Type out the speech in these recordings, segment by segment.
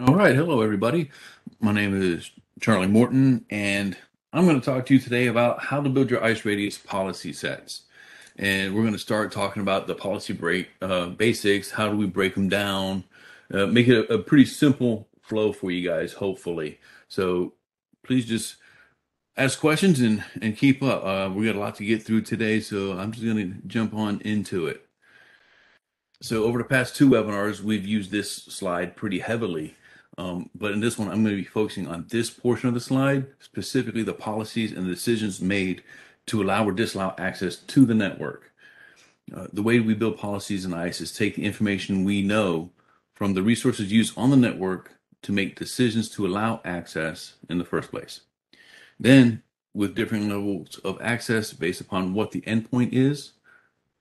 All right, hello everybody. My name is Charlie Moreton, and I'm going to talk to you today about how to build your ICE RADIUS policy sets. And we're going to start talking about the policy basics. How do we break them down? Make it a pretty simple flow for you guys, hopefully. So please just ask questions and keep up. We got a lot to get through today, so I'm just going to jump on into it. So over the past two webinars, we've used this slide pretty heavily. But in this one, I'm going to be focusing on this portion of the slide, specifically the policies and the decisions made to allow or disallow access to the network. The way we build policies in ICE is take the information we know from the resources used on the network to make decisions to allow access in the first place. Then, with different levels of access based upon what the endpoint is,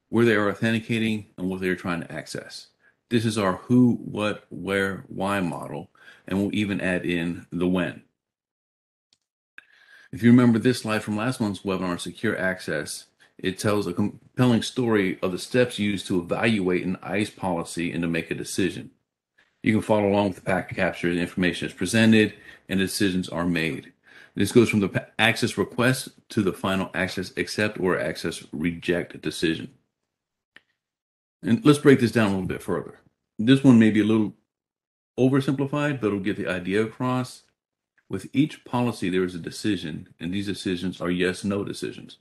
where they are authenticating, and what they are trying to access. This is our who, what, where, why model. And we'll even add in the when. If you remember this slide from last month's webinar, Secure Access, it tells a compelling story of the steps used to evaluate an ICE policy and to make a decision. You can follow along with the packet capture, the information is presented, and decisions are made. This goes from the access request to the final access accept or access reject decision. And let's break this down a little bit further. This one may be a little oversimplified, but it'll get the idea across. With each policy, there is a decision, and these decisions are yes, no decisions.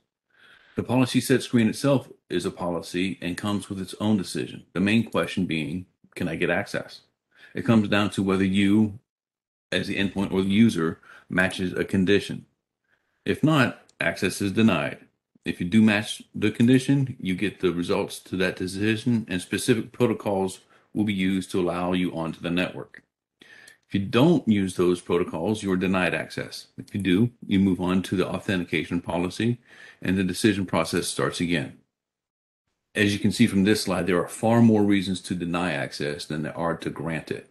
The policy set screen itself is a policy and comes with its own decision. The main question being, can I get access? It comes down to whether you, as the endpoint or the user, matches a condition. If not, access is denied. If you do match the condition, you get the results to that decision, and specific protocols will be used to allow you onto the network. If you don't use those protocols, you're denied access. If you do, you move on to the authentication policy, and the decision process starts again. As you can see from this slide, there are far more reasons to deny access than there are to grant it.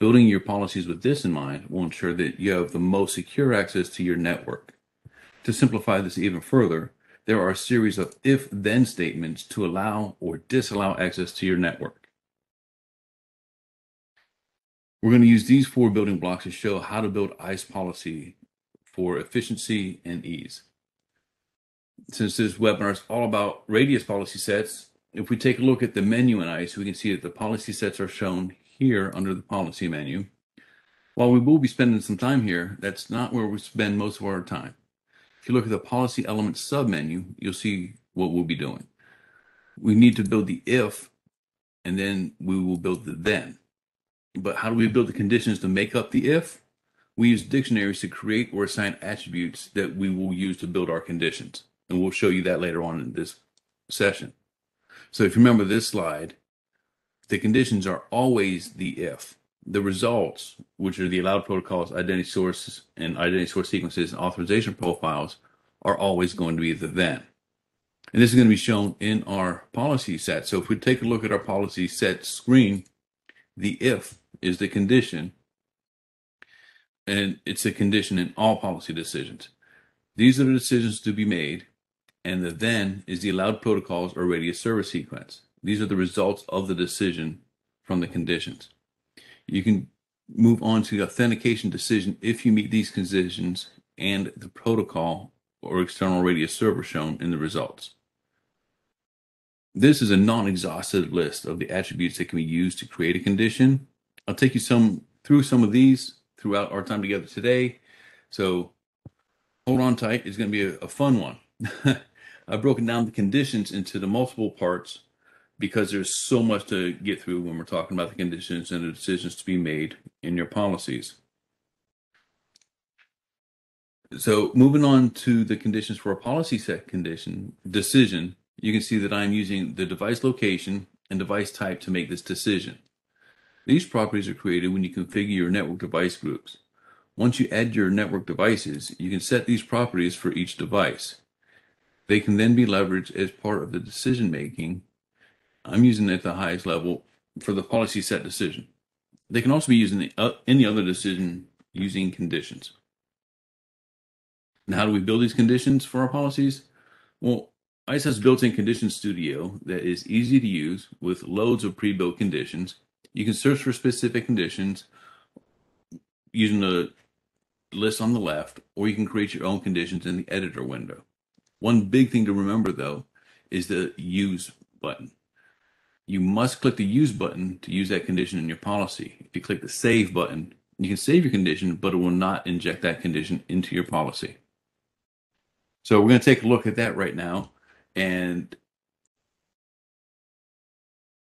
Building your policies with this in mind will ensure that you have the most secure access to your network. To simplify this even further, there are a series of if-then statements to allow or disallow access to your network. We're going to use these four building blocks to show how to build ICE policy for efficiency and ease. Since this webinar is all about RADIUS policy sets, if we take a look at the menu in ICE, we can see that the policy sets are shown here under the policy menu. While we will be spending some time here, that's not where we spend most of our time. If you look at the policy element submenu, you'll see what we'll be doing. We need to build the if, and then we will build the then. But how do we build the conditions to make up the if? We use dictionaries to create or assign attributes that we will use to build our conditions. And we'll show you that later on in this session. So if you remember this slide, the conditions are always the if. The results, which are the allowed protocols, identity sources, and identity source sequences and authorization profiles, are always going to be the then. And this is going to be shown in our policy set. So if we take a look at our policy set screen, the if is the condition, and it's a condition in all policy decisions. These are the decisions to be made, and the then is the allowed protocols or RADIUS service sequence. These are the results of the decision from the conditions. You can move on to the authentication decision if you meet these conditions and the protocol or external RADIUS server shown in the results. This is a non-exhaustive list of the attributes that can be used to create a condition. I'll take you through some of these throughout our time together today. So hold on tight. It's going to be a fun one. I've broken down the conditions into the multiple parts because there's so much to get through when we're talking about the conditions and the decisions to be made in your policies. So moving on to the conditions for a policy set condition decision, you can see that I'm using the device location and device type to make this decision. These properties are created when you configure your network device groups. Once you add your network devices, you can set these properties for each device. They can then be leveraged as part of the decision making. I'm using it at the highest level for the policy set decision. They can also be used in any other decision using conditions. Now, how do we build these conditions for our policies? Well, ICE has built-in condition studio that is easy to use with loads of pre-built conditions. You can search for specific conditions using the list on the left, or you can create your own conditions in the editor window. One big thing to remember, though, is the use button. You must click the use button to use that condition in your policy. If you click the save button, you can save your condition, but it will not inject that condition into your policy. So we're going to take a look at that right now and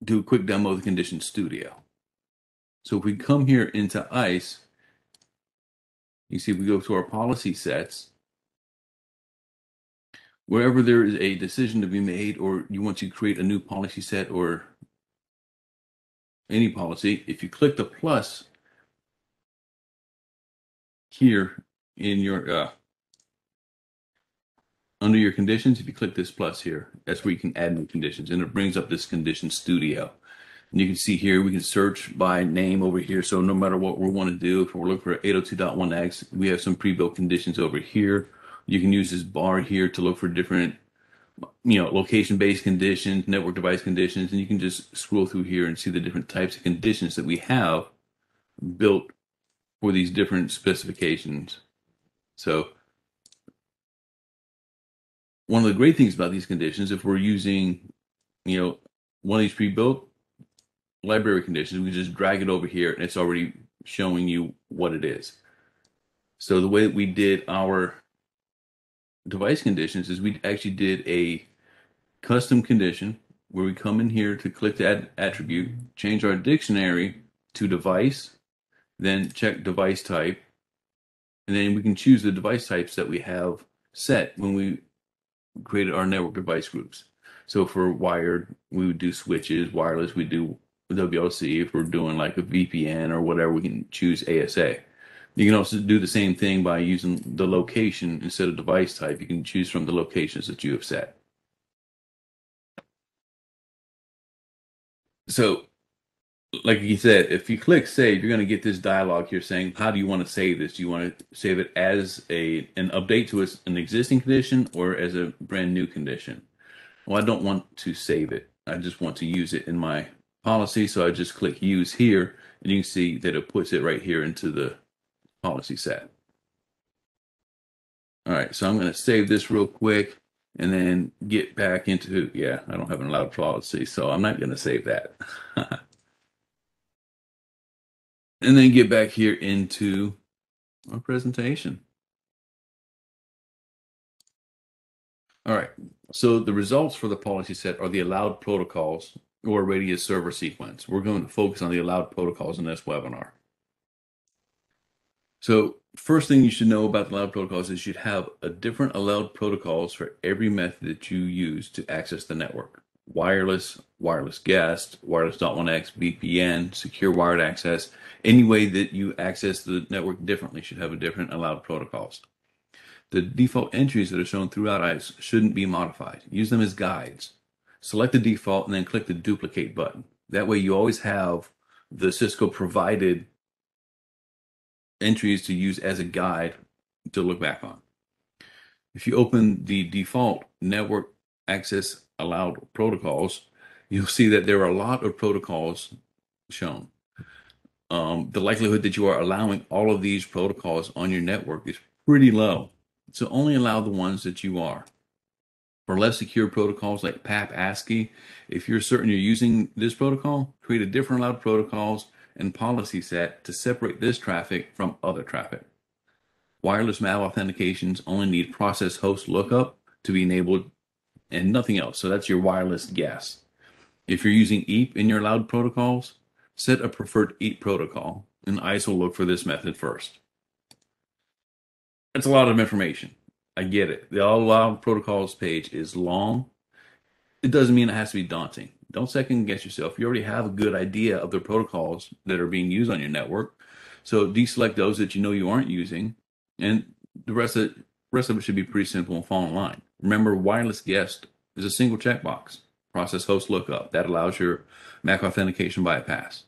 do a quick demo of the condition studio. So if we come here into ICE, you see we go to our policy sets. Wherever there is a decision to be made, or you want to create a new policy set or any policy, if you click the plus here in your under your conditions, if you click this plus here, that's where you can add new conditions, and it brings up this condition studio. And you can see here we can search by name over here. So no matter what we want to do, if we're looking for 802.1X, we have some pre-built conditions over here. You can use this bar here to look for different, you know, location-based conditions, network device conditions, and you can just scroll through here and see the different types of conditions that we have built for these different specifications. So one of the great things about these conditions, if we're using, you know, one of these pre-built library conditions, we just drag it over here and it's already showing you what it is. So the way that we did our device conditions is we actually did a custom condition where we come in here to click that attribute, change our dictionary to device, then check device type, and then we can choose the device types that we have set when we created our network device groups. So for wired, we would do switches, wireless, we do WLC. If we're doing like a VPN or whatever, we can choose ASA. You can also do the same thing by using the location instead of device type. You can choose from the locations that you have set. So, like you said, if you click save, you're going to get this dialog here saying, how do you want to save this? Do you want to save it as an update to an existing condition or as a brand new condition? Well, I don't want to save it. I just want to use it in my policy. So I just click use here, and you can see that it puts it right here into the policy set. All right, so I'm going to save this real quick and then get back into, yeah, I don't have an allowed policy, so I'm not going to save that. And then get back here into our presentation. All right, so the results for the policy set are the allowed protocols or RADIUS server sequence. We're going to focus on the allowed protocols in this webinar. So first thing you should know about the allowed protocols is you should have a different allowed protocols for every method that you use to access the network. Wireless, wireless guest, wireless 0.1x, VPN, secure wired access. Any way that you access the network differently should have a different allowed protocols. The default entries that are shown throughout ICE shouldn't be modified. Use them as guides. Select the default and then click the duplicate button. That way you always have the Cisco provided entries to use as a guide to look back on. If you open the default network access allowed protocols, you'll see that there are a lot of protocols shown. The likelihood that you are allowing all of these protocols on your network is pretty low. So only allow the ones that you are. For less secure protocols like PAP, ASCII, if you're certain you're using this protocol, create a different allowed protocols and policy set to separate this traffic from other traffic. Wireless MAB authentications only need process host lookup to be enabled and nothing else. So that's your wireless guest. If you're using EAP in your allowed protocols, set a preferred EAP protocol, and ICE will look for this method first. That's a lot of information. I get it. The all allowed protocols page is long. It doesn't mean it has to be daunting. Don't second guess yourself. You already have a good idea of the protocols that are being used on your network. So deselect those that you know you aren't using, and the rest of it should be pretty simple and fall in line. Remember, wireless guest is a single checkbox. Process host lookup. That allows your MAC authentication bypass.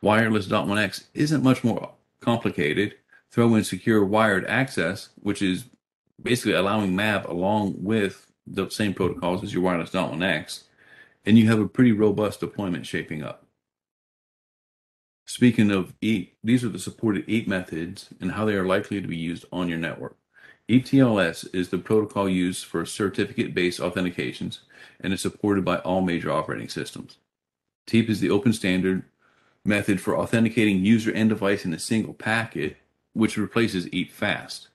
Wireless 0.1x isn't much more complicated. Throw in secure wired access, which is basically allowing MAB along with the same protocols as your wireless 0.1x. And you have a pretty robust deployment shaping up. Speaking of EAP, these are the supported EAP methods and how they are likely to be used on your network. EAP-TLS is the protocol used for certificate-based authentications and is supported by all major operating systems. TEAP is the open standard method for authenticating user and device in a single packet, which replaces EAP-FAST.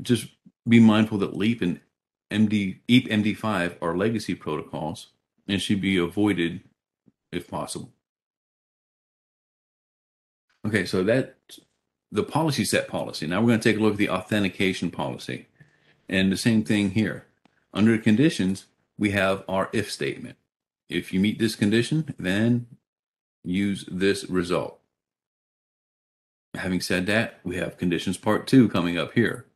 Just be mindful that LEAP and EAP-MD5 are legacy protocols and should be avoided if possible. Okay, so that's the policy set policy. Now we're going to take a look at the authentication policy. And the same thing here. Under conditions, we have our if statement. If you meet this condition, then use this result. Having said that, we have conditions part 2 coming up here.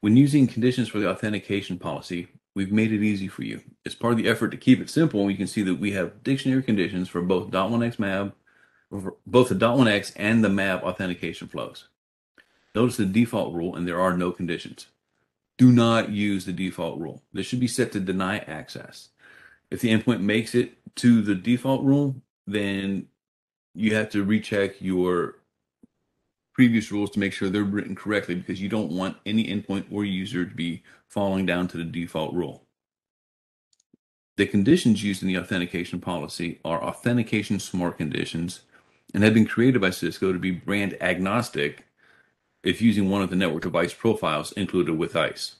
When using conditions for the authentication policy, we've made it easy for you. As part of the effort to keep it simple, you can see that we have dictionary conditions for both .1x MAB, both the .1x and the MAB authentication flows. Notice the default rule, and there are no conditions. Do not use the default rule. This should be set to deny access. If the endpoint makes it to the default rule, then you have to recheck your previous rules to make sure they're written correctly, because you don't want any endpoint or user to be falling down to the default rule. The conditions used in the authentication policy are authentication smart conditions, and have been created by Cisco to be brand agnostic if using one of the network device profiles included with ICE.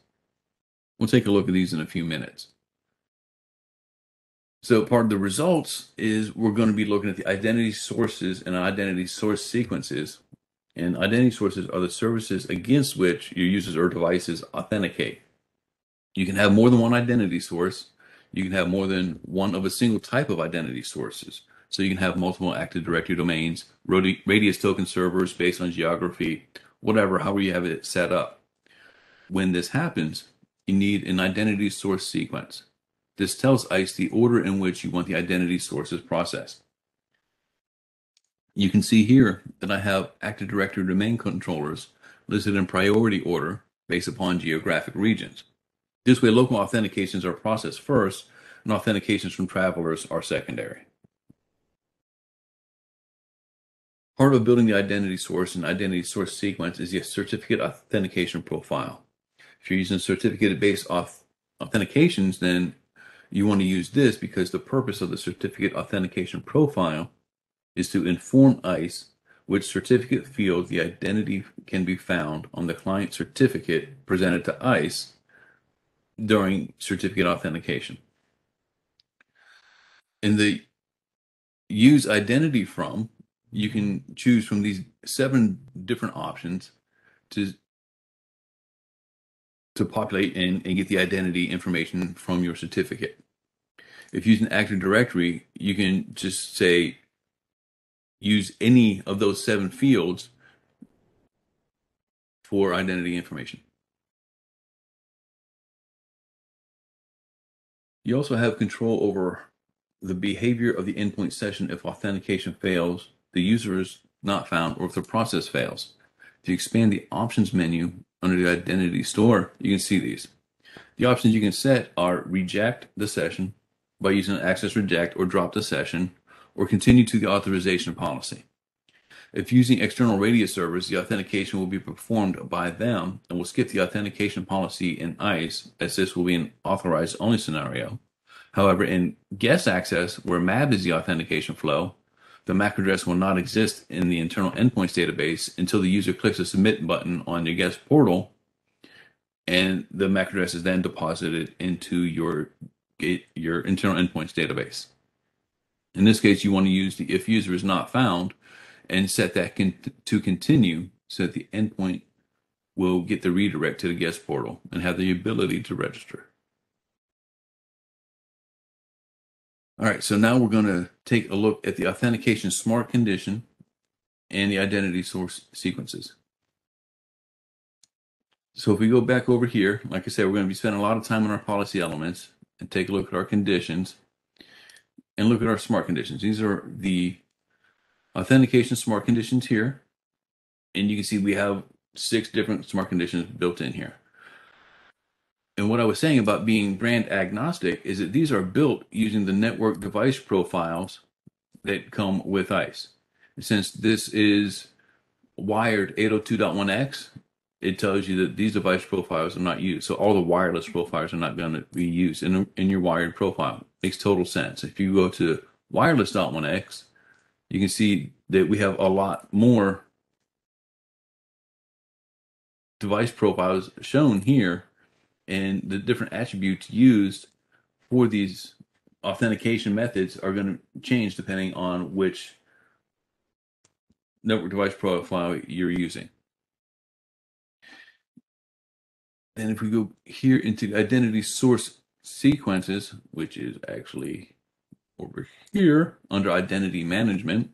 We'll take a look at these in a few minutes. So part of the results is we're going to be looking at the identity sources and identity source sequences. And identity sources are the services against which your users or devices authenticate. You can have more than one identity source. You can have more than one of a single type of identity sources. So you can have multiple Active Directory domains, RADIUS token servers based on geography, whatever, however you have it set up. When this happens, you need an identity source sequence. This tells ICE the order in which you want the identity sources processed. You can see here that I have Active Directory domain controllers listed in priority order based upon geographic regions. This way, local authentications are processed first, and authentications from travelers are secondary. Part of building the identity source and identity source sequence is the certificate authentication profile. If you're using certificate-based authentications, then you want to use this, because the purpose of the certificate authentication profile is to inform ICE which certificate field the identity can be found on the client certificate presented to ICE during certificate authentication. In the use identity from, you can choose from these 7 different options to populate and get the identity information from your certificate. If using Active Directory, you can just say use any of those 7 fields for identity information. You also have control over the behavior of the endpoint session if authentication fails, the user is not found, or if the process fails. If you expand the options menu under the identity store, you can see these. The options you can set are reject the session by using access reject, or drop the session, or continue to the authorization policy. If using external RADIUS servers, the authentication will be performed by them and will skip the authentication policy in ICE, as this will be an authorized only scenario. However, in guest access, where MAB is the authentication flow, the MAC address will not exist in the internal endpoints database until the user clicks the submit button on your guest portal, and the MAC address is then deposited into your internal endpoints database. In this case, you want to use the if user is not found and set that to continue, so that the endpoint will get the redirect to the guest portal and have the ability to register. All right, so now we're going to take a look at the authentication smart condition and the identity source sequences. So if we go back over here, like I said, we're going to be spending a lot of time on our policy elements and take a look at our conditions and look at our smart conditions. These are the authentication smart conditions here. And you can see we have 6 different smart conditions built in here. And what I was saying about being brand agnostic is that these are built using the network device profiles that come with ICE. since this is wired 802.1X, it tells you that these device profiles are not used. So all the wireless profiles are not going to be used in your wired profile. Makes total sense. If you go to wireless.1X, you can see that we have a lot more device profiles shown here and the different attributes used for these authentication methods are going to change depending on which network device profile you're using. And if we go here into identity source sequences, which is actually over here under identity management,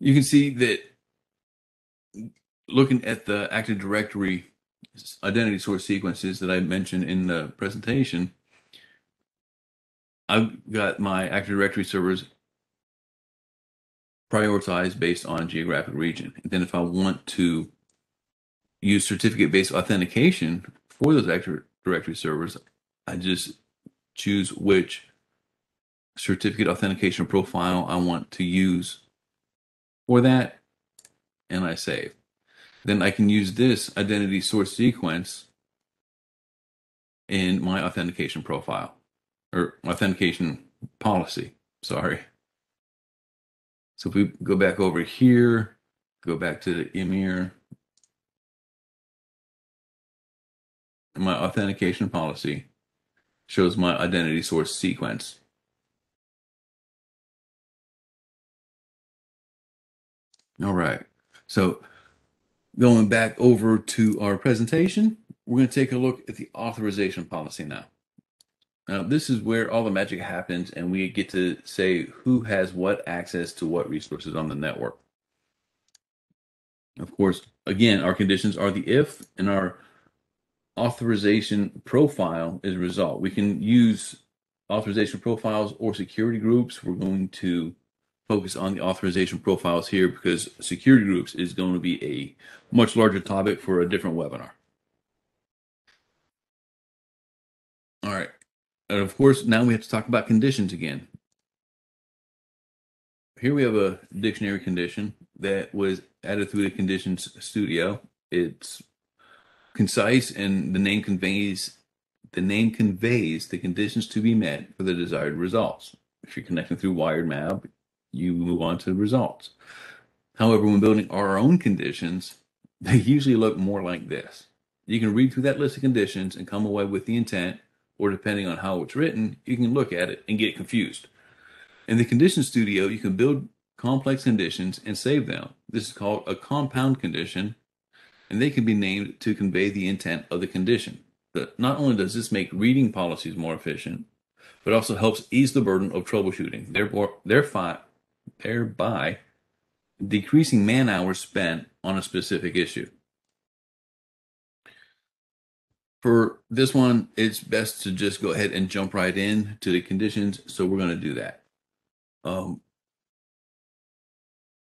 you can see that looking at the Active Directory identity source sequences that I mentioned in the presentation, I've got my Active Directory servers prioritized based on geographic region. And then if I want to use certificate-based authentication for those Active Directory servers, I just choose which certificate authentication profile I want to use for that, and I save. Then I can use this identity source sequence in my authentication profile, or authentication policy, sorry. So if we go back over here, go back to the EMIR, my authentication policy shows my identity source sequence. All right, so going back over to our presentation, we're going to take a look at the authorization policy now. Now, this is where all the magic happens and we get to say who has what access to what resources on the network. Of course, again, our conditions are the if and our authorization profile is a result. We can use authorization profiles or security groups. We're going to focus on the authorization profiles here because security groups is going to be a much larger topic for a different webinar. All right. And of course, now we have to talk about conditions again. Here we have a dictionary condition that was added through the conditions studio. It's concise and the name conveys the conditions to be met for the desired results. If you're connecting through wired MAB, you move on to the results. However, when building our own conditions, they usually look more like this. You can read through that list of conditions and come away with the intent, or depending on how it's written, you can look at it and get confused. In the condition studio, you can build complex conditions and save them. This is called a compound condition, and they can be named to convey the intent of the condition. But not only does this make reading policies more efficient, but also helps ease the burden of troubleshooting, thereby decreasing man hours spent on a specific issue. For this one, it's best to just go ahead and jump right in to the conditions. So we're going to do that.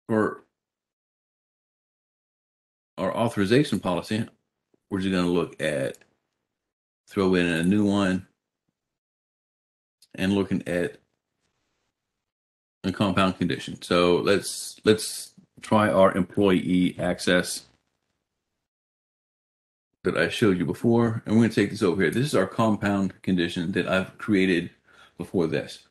For our authorization policy, we're just going to look at, throw in a new one and looking at a compound condition. So let's try our employee access that I showed you before, and we're going to take this over here. This is our compound condition that I've created before this.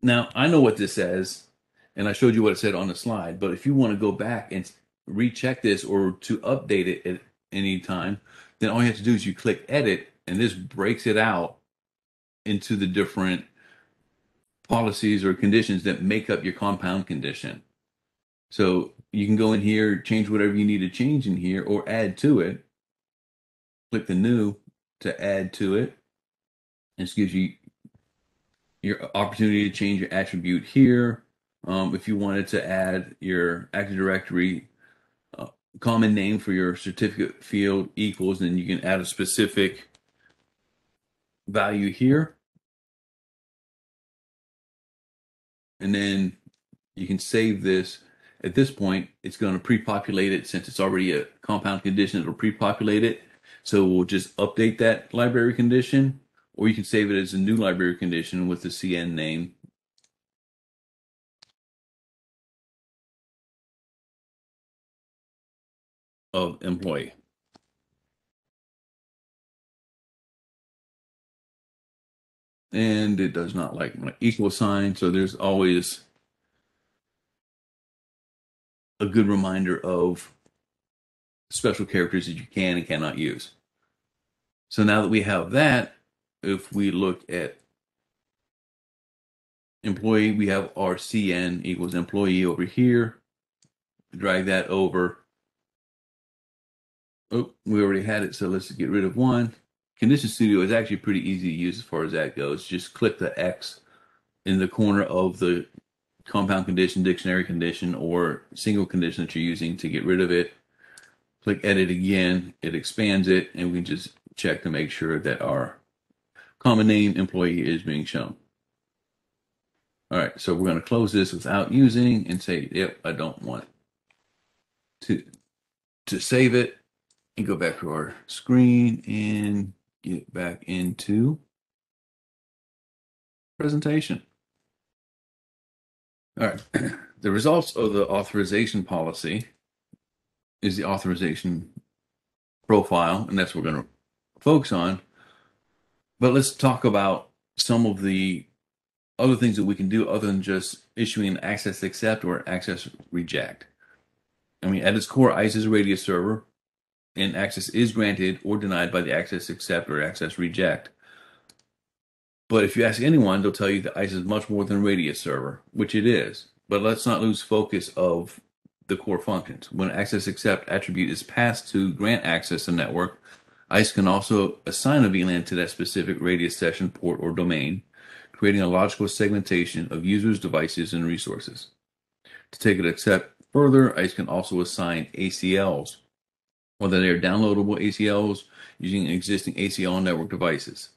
Now, I know what this says, and I showed you what it said on the slide, but if you want to go back and recheck this or to update it at any time, then all you have to do is you click edit, and this breaks it out into the different policies or conditions that make up your compound condition. So you can go in here, change whatever you need to change in here or add to it. Click the new to add to it. This gives you your opportunity to change your attribute here. If you wanted to add your Active Directory common name for your certificate field equals, then you can add a specific value here. And then you can save this. At this point, it's going to pre-populate it since it's already a compound condition. It'll pre-populate it. So we'll just update that library condition, or you can save it as a new library condition with the CN name of employee. And it does not like my equal sign. So there's always a good reminder of special characters that you can and cannot use. So now that we have that, if we look at employee, we have our CN equals employee over here. Drag that over. Oh, we already had it, so let's get rid of one. Condition Studio is actually pretty easy to use as far as that goes. Just click the X in the corner of the compound condition, dictionary condition, or single condition that you're using to get rid of it. Click edit again, it expands it, and we just check to make sure that our common name employee is being shown. All right, so we're going to close this without using and say, yep, I don't want to save it, and go back to our screen and get back into presentation. All right, the results of the authorization policy is the authorization profile, and that's what we're going to focus on. But let's talk about some of the other things that we can do other than just issuing access accept or access reject. I mean, at its core, ICE is a RADIUS server, and access is granted or denied by the access accept or access reject. But if you ask anyone, they'll tell you that ICE is much more than RADIUS server, which it is. But let's not lose focus of the core functions. When access accept attribute is passed to grant access to network, ICE can also assign a VLAN to that specific RADIUS session, port, or domain, creating a logical segmentation of users, devices, and resources. To take it a step further, ICE can also assign ACLs, whether they are downloadable ACLs using existing ACL on network devices.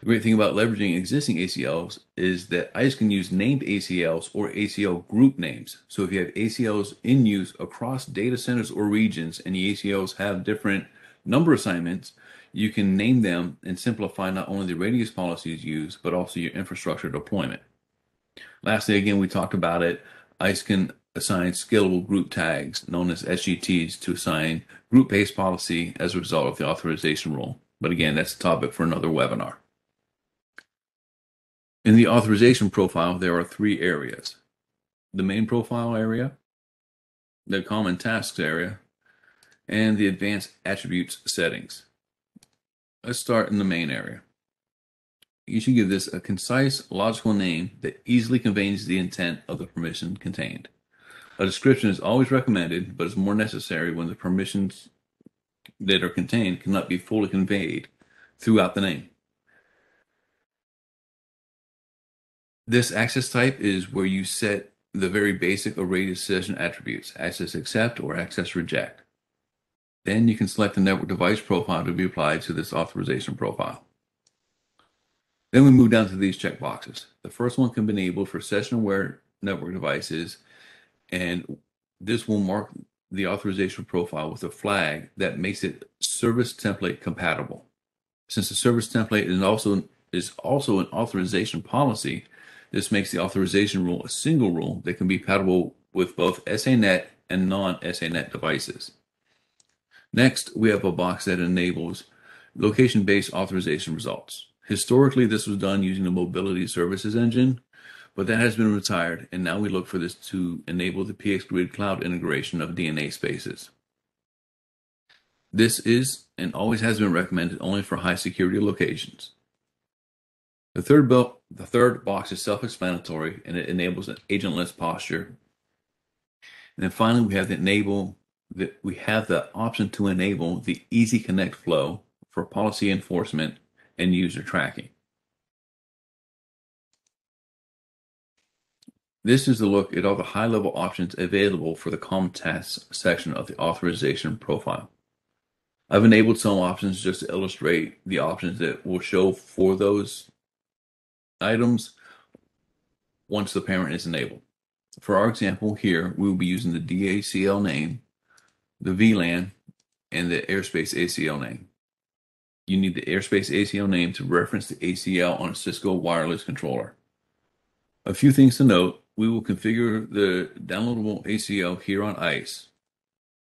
The great thing about leveraging existing ACLs is that ICE can use named ACLs or ACL group names. So if you have ACLs in use across data centers or regions, and the ACLs have different number assignments, you can name them and simplify not only the RADIUS policies used, but also your infrastructure deployment. Lastly, again, we talked about it, ICE can assign scalable group tags, known as SGTs, to assign group-based policy as a result of the authorization rule. But again, that's a topic for another webinar. In the authorization profile, there are three areas. The main profile area, the common tasks area, and the advanced attributes settings. Let's start in the main area. You should give this a concise, logical name that easily conveys the intent of the permission contained. A description is always recommended, but is more necessary when the permissions that are contained cannot be fully conveyed throughout the name. This access type is where you set the very basic of RADIUS session attributes, access accept or access reject. Then you can select the network device profile to be applied to this authorization profile. Then we move down to these checkboxes. The first one can be enabled for session-aware network devices, and this will mark the authorization profile with a flag that makes it service template compatible. Since the service template is also an authorization policy, this makes the authorization rule a single rule that can be compatible with both SANET and non-SANET devices. Next, we have a box that enables location-based authorization results. Historically, this was done using the Mobility Services Engine, but that has been retired, and now we look for this to enable the PX Grid cloud integration of DNA Spaces. This is and always has been recommended only for high security locations. The third box is self-explanatory, and it enables an agentless posture. And then finally, we have the option to enable the Easy Connect flow for policy enforcement and user tracking. This is a look at all the high-level options available for the Common Tasks section of the authorization profile. I've enabled some options just to illustrate the options that will show for those items once the parent is enabled. For our example here, we will be using the DACL name, the VLAN, and the airspace ACL name. You need the airspace ACL name to reference the ACL on a Cisco wireless controller. A few things to note. We will configure the downloadable ACL here on ICE.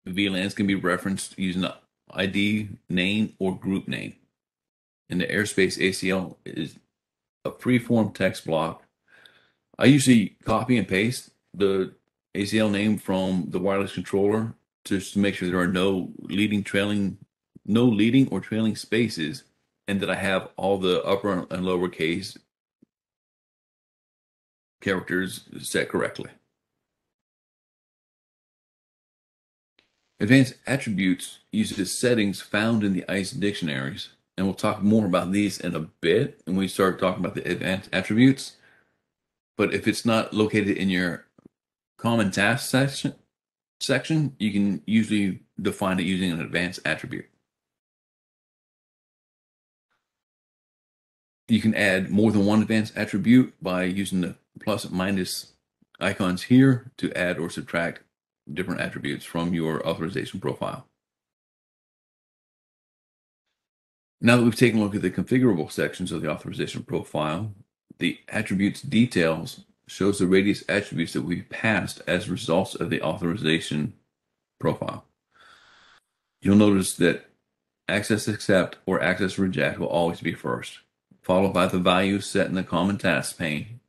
VLANs can be referenced using the ID, name, or group name. In the airspace, ACL is a free-form text block. I usually copy and paste the ACL name from the wireless controller just to make sure there are no leading or trailing spaces, and that I have all the upper and lowercase characters set correctly. Advanced attributes uses settings found in the ICE dictionaries, and we'll talk more about these in a bit when we start talking about the advanced attributes. But if it's not located in your common task section, you can usually define it using an advanced attribute. You can add more than one advanced attribute by using the plus and minus icons here to add or subtract different attributes from your authorization profile. Now that we've taken a look at the configurable sections of the authorization profile, the attributes details shows the radius attributes that we've passed as results of the authorization profile. You'll notice that access accept or access reject will always be first, followed by the value set in the common task pane.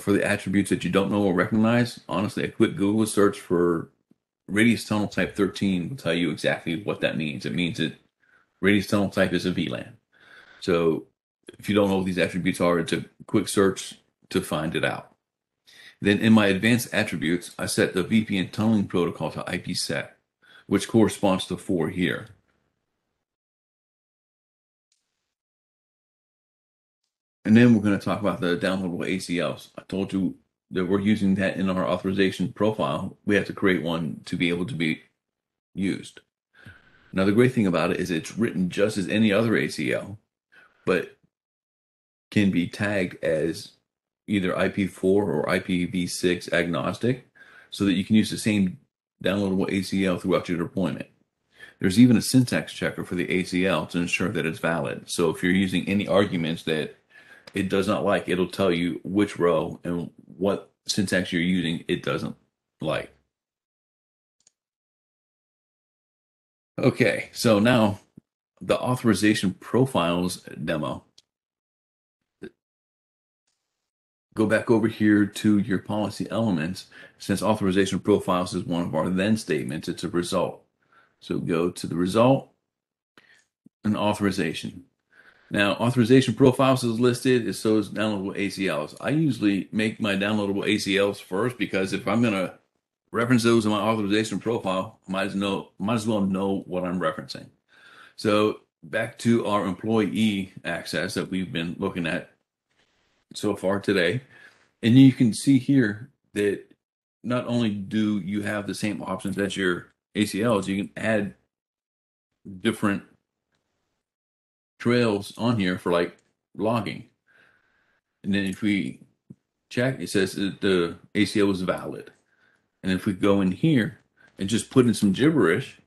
For the attributes that you don't know or recognize, honestly, a quick Google search for radius tunnel type 13 will tell you exactly what that means. It means that radius tunnel type is a VLAN. So if you don't know what these attributes are, it's a quick search to find it out. Then in my advanced attributes, I set the VPN tunneling protocol to IPSec, which corresponds to 4 here. And then we're going to talk about the downloadable ACLs. I told you that we're using that in our authorization profile. We have to create one to be able to be used. Now, the great thing about it is it's written just as any other ACL, but can be tagged as either IPv4 or IPv6 agnostic, so that you can use the same downloadable ACL throughout your deployment. There's even a syntax checker for the ACL to ensure that it's valid. So if you're using any arguments that it does not like, it'll tell you which row and what syntax you're using it doesn't like. Okay, so now the authorization profiles demo. Go back over here to your policy elements. Since authorization profiles is one of our then statements, it's a result. So go to the result and authorization. Now, authorization profiles is listed, so is downloadable ACLs. I usually make my downloadable ACLs first, because if I'm going to reference those in my authorization profile, I might as well know what I'm referencing. So back to our employee access that we've been looking at so far today. And you can see here that not only do you have the same options as your ACLs, you can add different trails on here for like logging. And then if we check, it says that the ACL was valid. And if we go in here and just put in some gibberish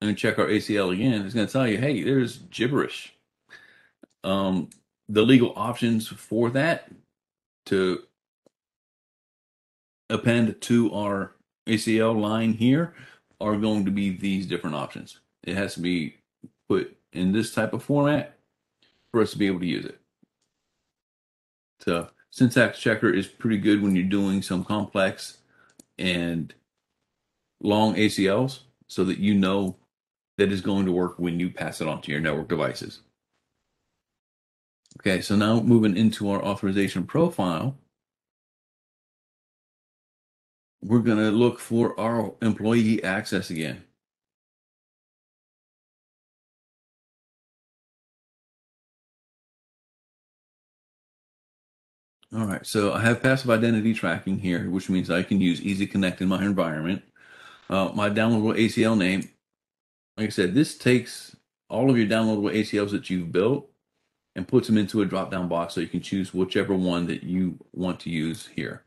and check our ACL again, it's going to tell you, hey, there's gibberish. The legal options for that to append to our ACL line here are going to be these different options. It has to be put in this type of format for us to be able to use it. So syntax checker is pretty good when you're doing some complex and long ACLs, so that you know that is going to work when you pass it on to your network devices. Okay, so now moving into our authorization profile, we're gonna look for our employee access again. All right, so I have passive identity tracking here, which means I can use Easy Connect in my environment. My downloadable ACL name, like I said, this takes all of your downloadable ACLs that you've built and puts them into a drop-down box, so you can choose whichever one that you want to use here.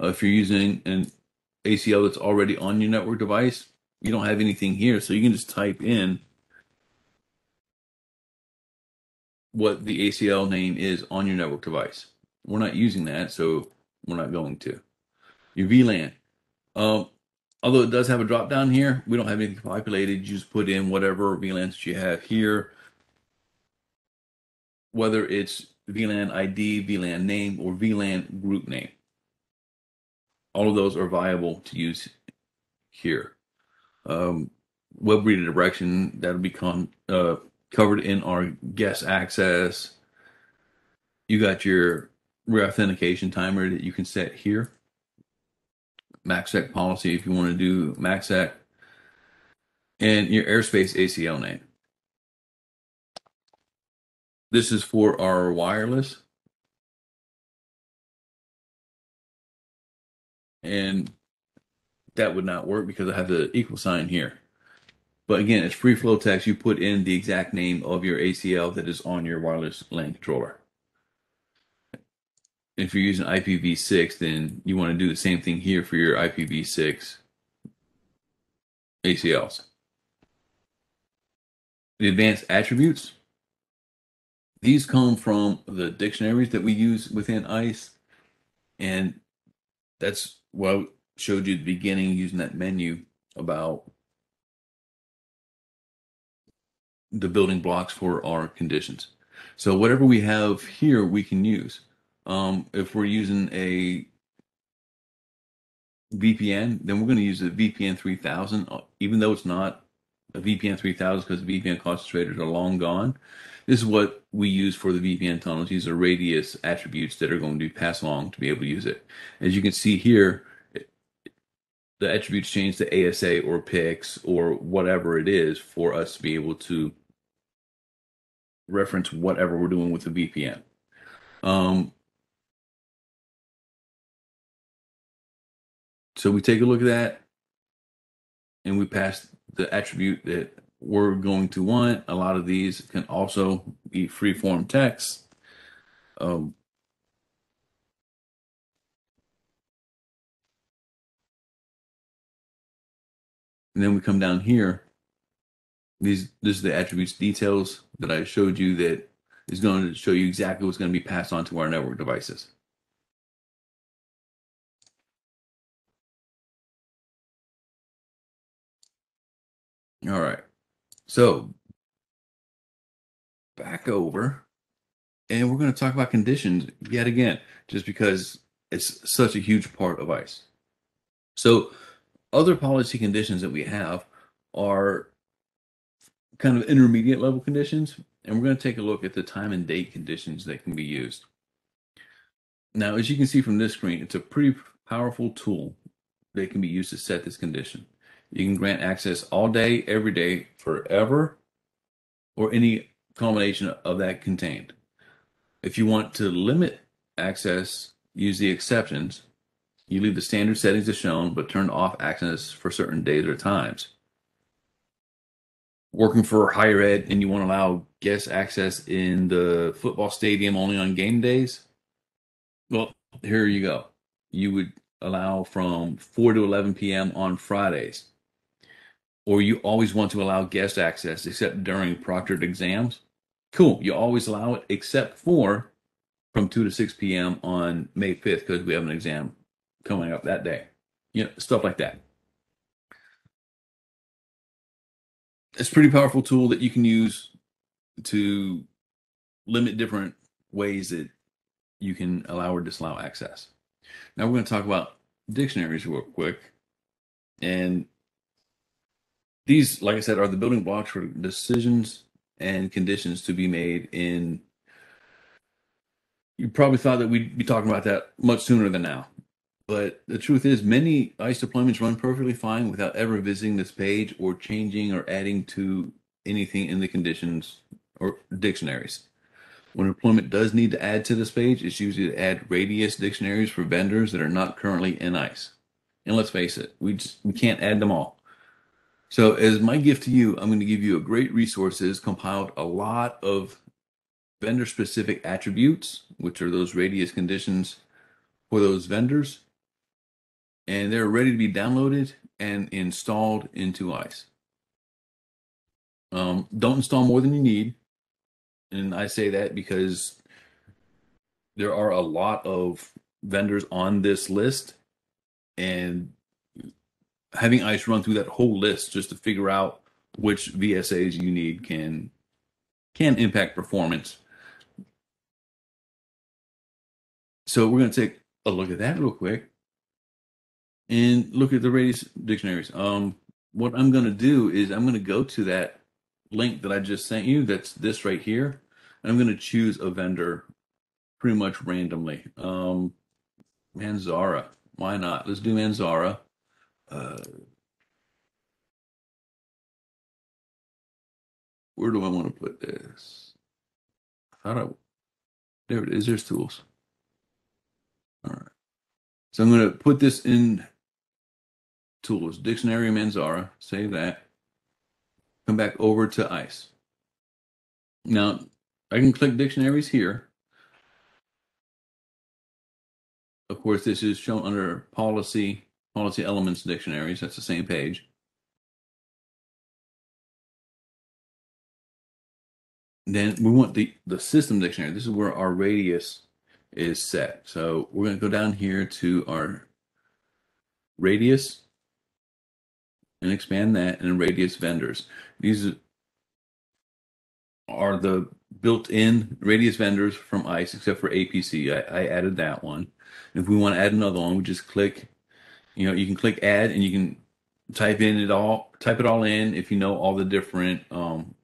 If you're using an ACL that's already on your network device, you don't have anything here, so you can just type in what the ACL name is on your network device. We're not using that, so we're not going to. Your VLAN. Although it does have a drop down here, we don't have anything populated. You just put in whatever VLANs you have here, whether it's VLAN ID, VLAN name, or VLAN group name. All of those are viable to use here. Web redirection, that'll be covered in our guest access. You got your re-authentication timer that you can set here. MACSEC policy if you want to do MACSEC. And your airspace ACL name. This is for our wireless. And that would not work because I have the equal sign here. But again, it's free flow text. You put in the exact name of your ACL that is on your wireless LAN controller. If you're using IPv6, then you want to do the same thing here for your IPv6 ACLs. The advanced attributes. These come from the dictionaries that we use within ICE. And that's what I showed you at the beginning using that menu about the building blocks for our conditions. So whatever we have here, we can use. If we're using a VPN, then we're going to use a VPN 3000, even though it's not a VPN 3000 because the VPN concentrators are long gone. This is what we use for the VPN tunnels. These are radius attributes that are going to be passed along to be able to use it. As you can see here, the attributes change to ASA or PIX or whatever it is for us to be able to reference whatever we're doing with the VPN. So we take a look at that and we pass the attribute that we're going to want. A lot of these can also be free-form text. And then we come down here. This is the attributes details that I showed you that is going to show you exactly what's going to be passed on to our network devices. All right, so back over, and we're going to talk about conditions yet again, just because it's such a huge part of ICE. So other policy conditions that we have are kind of intermediate level conditions, and we're going to take a look at the time and date conditions that can be used. Now, as you can see from this screen, it's a pretty powerful tool that can be used to set this condition. You can grant access all day, every day, forever, or any combination of that contained. If you want to limit access, use the exceptions. You leave the standard settings as shown, but turn off access for certain days or times. Working for higher ed and you want to allow guest access in the football stadium only on game days, well, here you go. You would allow from 4 to 11 p.m. on Fridays. Or you always want to allow guest access except during proctored exams. Cool, you always allow it except for from 2 to 6 p.m. on May 5th because we have an exam coming up that day. You know, stuff like that. It's a pretty powerful tool that you can use to limit different ways that you can allow or disallow access. Now we're going to talk about dictionaries real quick. And these, like I said, are the building blocks for decisions and conditions to be made in. You probably thought that we'd be talking about that much sooner than now. But the truth is many ICE deployments run perfectly fine without ever visiting this page or changing or adding to anything in the conditions or dictionaries. When deployment does need to add to this page, it's usually to add radius dictionaries for vendors that are not currently in ICE. And let's face it, we can't add them all. So as my gift to you, I'm going to give you a great resource that has compiled a lot of vendor-specific attributes, which are those radius conditions for those vendors. And they're ready to be downloaded and installed into ICE. Don't install more than you need. And I say that because there are a lot of vendors on this list, and having ICE run through that whole list just to figure out which VSAs you need can impact performance. So we're going to take a look at that real quick and look at the RADIUS dictionaries. What I'm going to do is I'm going to go to that link that I just sent you. That's this right here. And I'm going to choose a vendor pretty much randomly. Manzara. Why not? Let's do Manzara. Where do I want to put this? There it is. There's tools. All right. So I'm going to put this in tools, dictionary Manzara, save that, come back over to ICE. Now, I can click dictionaries here. Of course, this is shown under policy elements dictionaries. That's the same page. Then we want the system dictionary. This is where our RADIUS is set. So we're going to go down here to our RADIUS and expand that, and RADIUS vendors. These are the built-in RADIUS vendors from ICE, except for APC. I added that one. If we want to add another one, we just click, you know, you can click add and you can type it all in. If you know all the different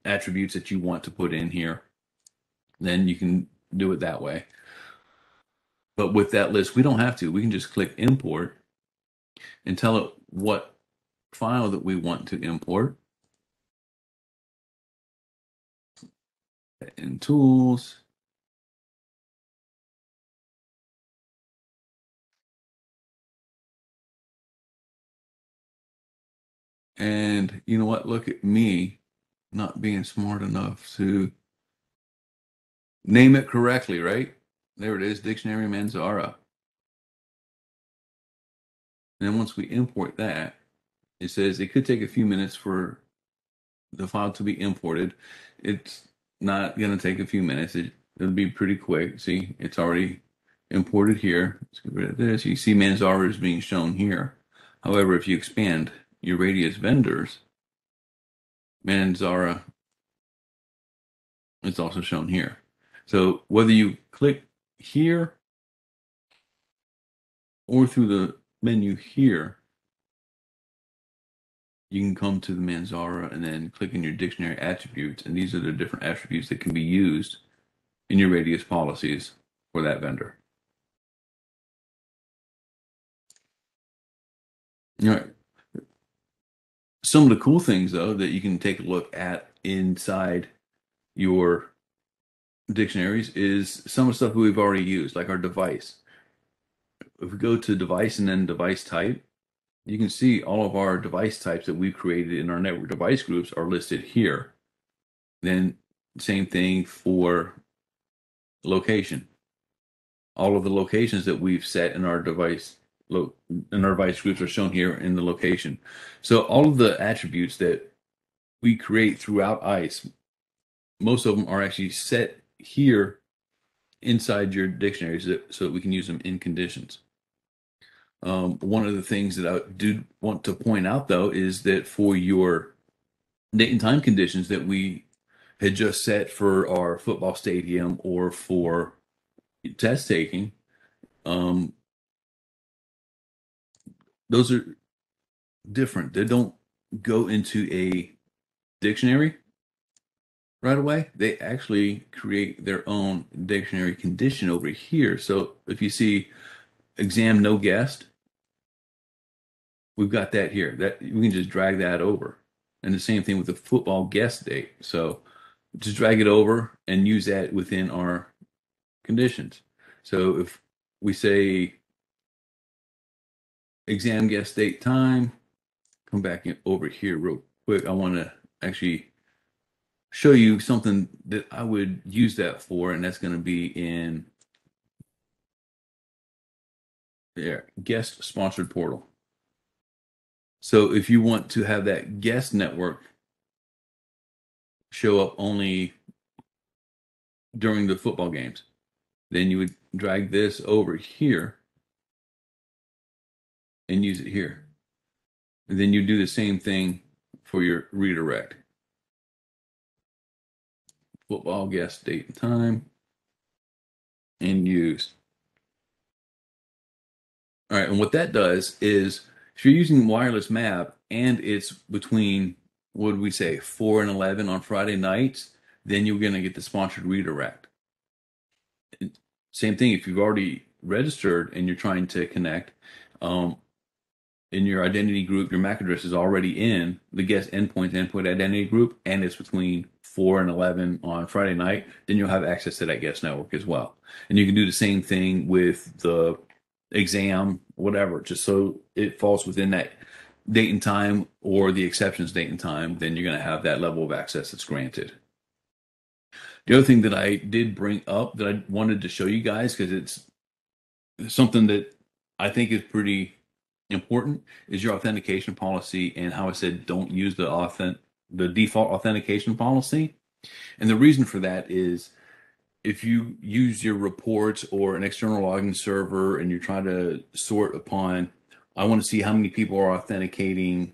attributes that you want to put in here, then you can do it that way. But with that list, we don't have to. We can just click import and tell it what file that we want to import. In tools, and you know what? Look at me not being smart enough to name it correctly, right? There it is, dictionary Manzara. And then once we import that, it says it could take a few minutes for the file to be imported. It's not going to take a few minutes. It'll be pretty quick. See, it's already imported here. Let's get rid of this. You see Manzara is being shown here. However, if you expand your RADIUS vendors, Manzara is also shown here. So whether you click here or through the menu here, you can come to the Manzara and then click in your dictionary attributes. And these are the different attributes that can be used in your RADIUS policies for that vendor. All right. Some of the cool things, though, that you can take a look at inside your dictionaries is some of the stuff we've already used, like our device. If we go to device and then device type, you can see all of our device types that we've created in our network device groups are listed here. Then same thing for location. All of the locations that we've set in our device groups are shown here in the location. So all of the attributes that we create throughout ICE, most of them are actually set here inside your dictionaries so that we can use them in conditions. One of the things that I do want to point out, though, is that for your date and time conditions that we had just set for our football stadium or for test taking, those are different. They don't go into a dictionary right away. They actually create their own dictionary condition over here. So if you see exam no guest, we've got that here. That we can just drag that over, and the same thing with the football guest date. So just drag it over and use that within our conditions. So if we say exam guest date time, come back in over here real quick. I want to actually show you something that I would use that for, and that's going to be in there, guest sponsored portal. So if you want to have that guest network show up only during the football games, then you would drag this over here and use it here. And then you do the same thing for your redirect. Football guest date and time and use. All right, and what that does is if you're using wireless MAB and it's between, what would we say, 4 and 11 on Friday nights, then you're going to get the sponsored redirect. Same thing if you've already registered and you're trying to connect in your identity group, your MAC address is already in the guest endpoint's endpoint identity group, and it's between 4 and 11 on Friday night, then you'll have access to that guest network as well. And you can do the same thing with the exam, whatever, just so it falls within that date and time or the exceptions date and time, then you're going to have that level of access that's granted. The other thing that I did bring up that I wanted to show you guys, because it's something that I think is pretty important, is your authentication policy and how I said don't use the default authentication policy. And the reason for that is if you use your reports or an external login server and you're trying to sort upon, I want to see how many people are authenticating,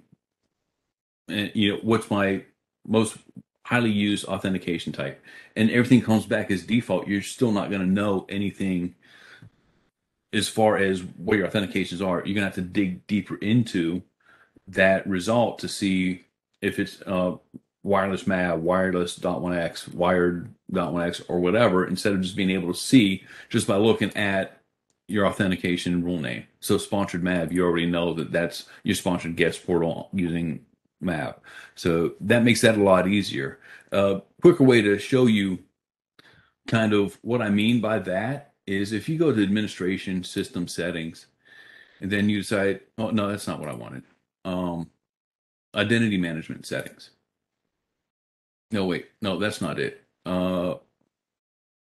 and you know, what's my most highly used authentication type, and everything comes back as default, you're still not going to know anything as far as what your authentications are. You're going to have to dig deeper into that result to see if it's wireless MAB, wireless.1x, wired.1x, or whatever, instead of just being able to see just by looking at your authentication rule name. So sponsored MAB, you already know that that's your sponsored guest portal using MAB. So that makes that a lot easier. Quicker way to show you kind of what I mean by that is if you go to administration system settings and then you decide, oh, no, that's not what I wanted. Identity management settings. No, wait, no, that's not it.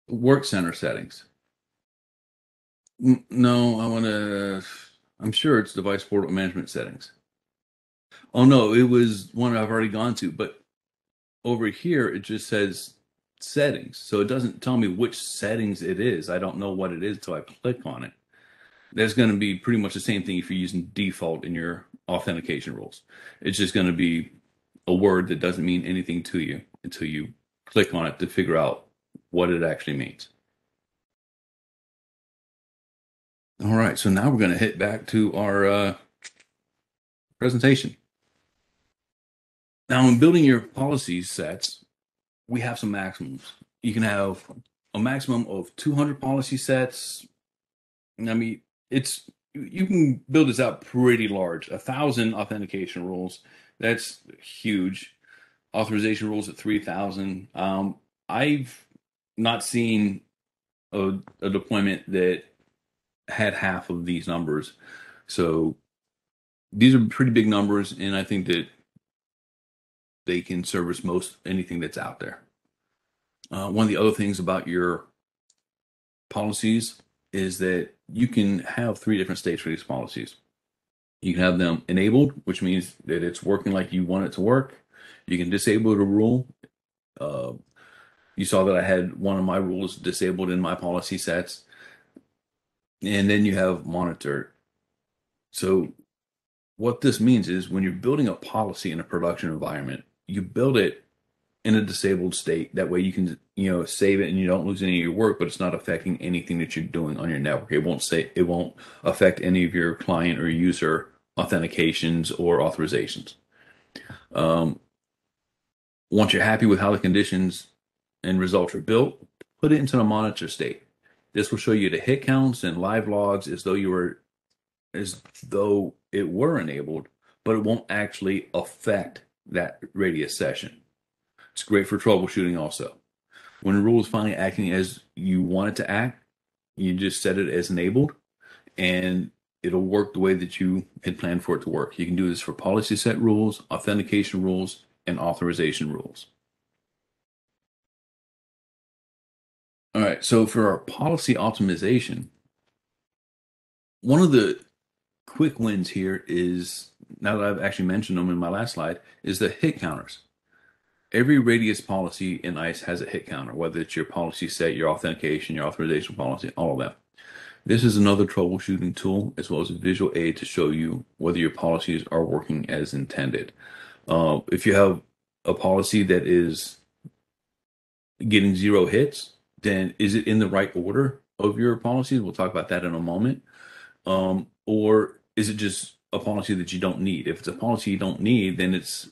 Work center settings. No, I want to, I'm sure it's device portal management settings. Oh no, it was one I've already gone to, but over here it just says settings. So it doesn't tell me which settings it is. I don't know what it is until I click on it. That's going to be pretty much the same thing if you're using default in your authentication rules. It's just going to be a word that doesn't mean anything to you until you click on it to figure out what it actually means. All right, so now we're going to hit back to our presentation. Now, in building your policy sets, we have some maximums. You can have a maximum of 200 policy sets. I mean, it's, you can build this out pretty large. 1,000 authentication rules, that's huge. Authorization rules at 3,000. I've not seen a deployment that had half of these numbers. So these are pretty big numbers, and I think that they can service most anything that's out there. One of the other things about your policies is that you can have 3 different states for these policies. You can have them enabled, which means that it's working like you want it to work. You can disable the rule. You saw that I had one of my rules disabled in my policy sets. And then you have monitored. So what this means is when you're building a policy in a production environment, you build it in a disabled state. That way you can, you know, save it and you don't lose any of your work, but it's not affecting anything that you're doing on your network. It won't affect any of your client or user authentications or authorizations. Once you're happy with how the conditions and results are built, put it into the monitor state. This will show you the hit counts and live logs as though it were enabled, but it won't actually affect that RADIUS session. It's great for troubleshooting also. When a rule is finally acting as you want it to act, you just set it as enabled and it'll work the way that you had planned for it to work. You can do this for policy set rules, authentication rules, and authorization rules. All right, so for our policy optimization, one of the quick wins here is, now that I've actually mentioned them in my last slide, is the hit counters. Every RADIUS policy in ICE has a hit counter, whether it's your policy set, your authentication, your authorization policy, all of them. This is another troubleshooting tool as well as a visual aid to show you whether your policies are working as intended. If you have a policy that is getting 0 hits, then is it in the right order of your policies? We'll talk about that in a moment. Or is it just a policy that you don't need? If it's a policy you don't need, then it's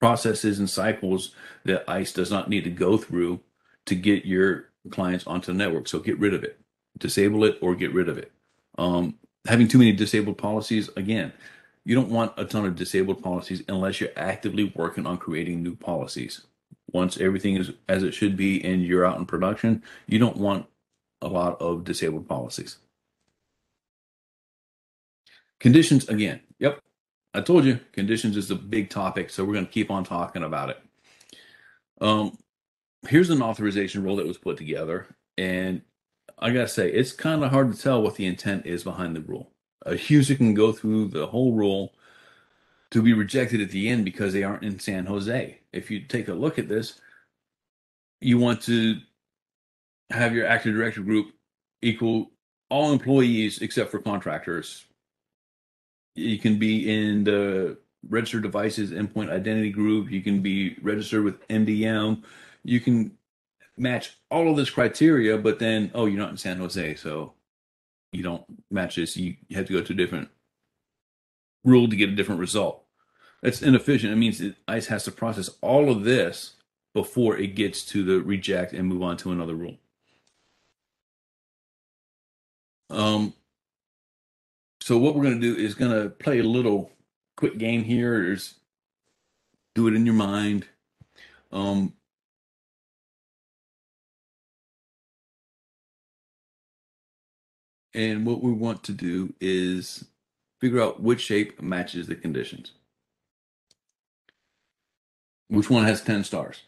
processes and cycles that ICE does not need to go through to get your clients onto the network. So get rid of it, disable it, or get rid of it. Having too many disabled policies, again, you don't want a ton of disabled policies unless you're actively working on creating new policies. Once everything is as it should be and you're out in production, you don't want a lot of disabled policies. Conditions again. Yep, I told you conditions is a big topic, so we're going to keep on talking about it. Here's an authorization rule that was put together, and I gotta say it's kind of hard to tell what the intent is behind the rule. A user can go through the whole rule to be rejected at the end because they aren't in San Jose. If you take a look at this, you want to have your Active Directory group equal all employees except for contractors. You can be in the registered devices endpoint identity group. You can be registered with MDM. You can match all of this criteria, but then, oh, you're not in San Jose, so you don't match this. You have to go to a different rule to get a different result. That's inefficient. It means that ICE has to process all of this before it gets to the reject and move on to another rule. So what we're going to do is going to play a little quick game here. There's, do it in your mind. And what we want to do is figure out which shape matches the conditions. Which one has 10 stars?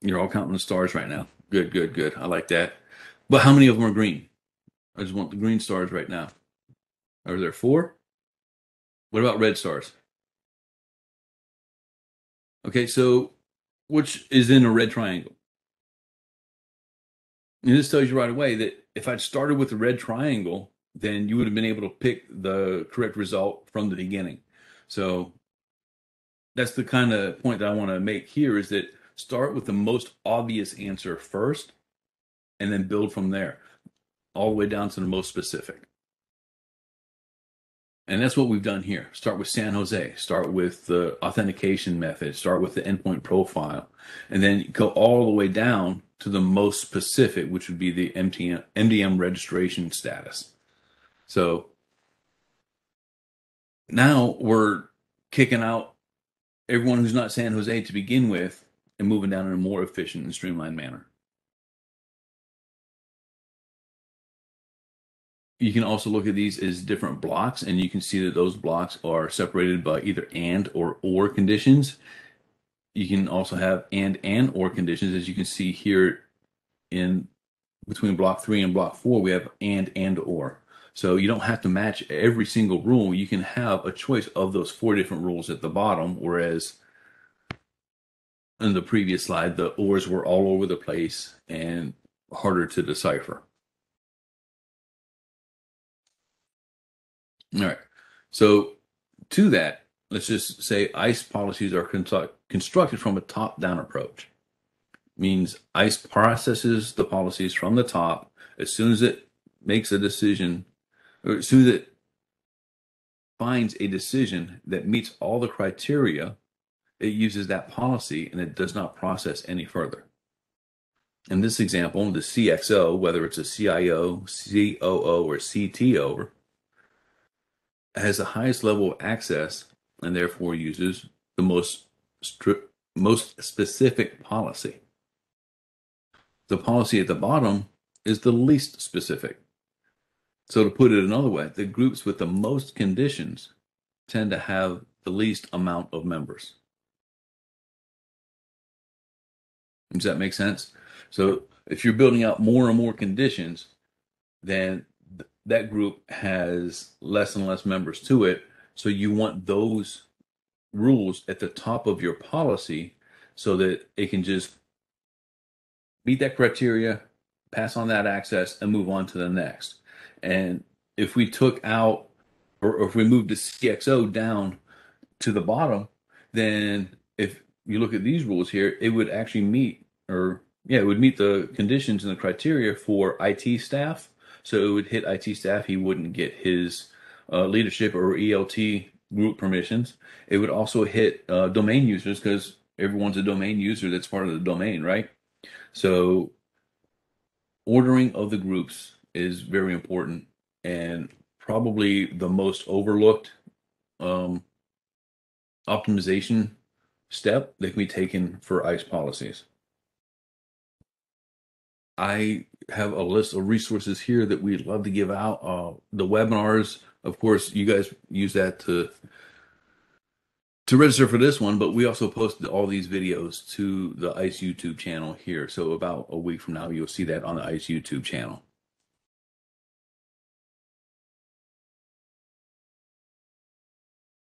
You're all counting the stars right now. Good, good, good. I like that. But how many of them are green? I just want the green stars right now. Are there 4? What about red stars? Okay, so which is in a red triangle? And this tells you right away that if I'd started with the red triangle, then you would have been able to pick the correct result from the beginning. So that's the kind of point that I want to make here, is that start with the most obvious answer first and then build from there, all the way down to the most specific. And that's what we've done here. Start with San Jose, start with the authentication method, start with the endpoint profile, and then go all the way down to the most specific, which would be the MDM registration status. So now we're kicking out everyone who's not San Jose to begin with and moving down in a more efficient and streamlined manner. You can also look at these as different blocks, and you can see that those blocks are separated by either and or conditions. You can also have and or conditions, as you can see here in between block 3 and block 4, we have and or. So you don't have to match every single rule. You can have a choice of those 4 different rules at the bottom, whereas in the previous slide, the ors were all over the place and harder to decipher. All right, so to that, let's just say ICE policies are constructed from a top-down approach. Means ICE processes the policies from the top. As soon as it makes a decision, or as soon as it finds a decision that meets all the criteria, it uses that policy and it does not process any further. In this example, the CXO, whether it's a CIO, COO, or CTO, has the highest level of access and therefore uses the most specific policy. The policy at the bottom is the least specific. So to put it another way, the groups with the most conditions tend to have the least amount of members. Does that make sense? So if you're building out more and more conditions, then that group has less and less members to it. So you want those rules at the top of your policy so that it can just meet that criteria, pass on that access, and move on to the next. And if we took out, or if we moved the CXO down to the bottom, then if you look at these rules here, it would actually meet, or yeah, it would meet the conditions and the criteria for IT staff. So it would hit IT staff. He wouldn't get his leadership or ELT group permissions. It would also hit domain users, because everyone's a domain user that's part of the domain, right? So ordering of the groups is very important, and probably the most overlooked optimization step that can be taken for ICE policies. I have a list of resources here that we'd love to give out. The webinars, of course, you guys use that to register for this one, but we also posted all these videos to the ICE YouTube channel here. So about a week from now, you'll see that on the ICE YouTube channel.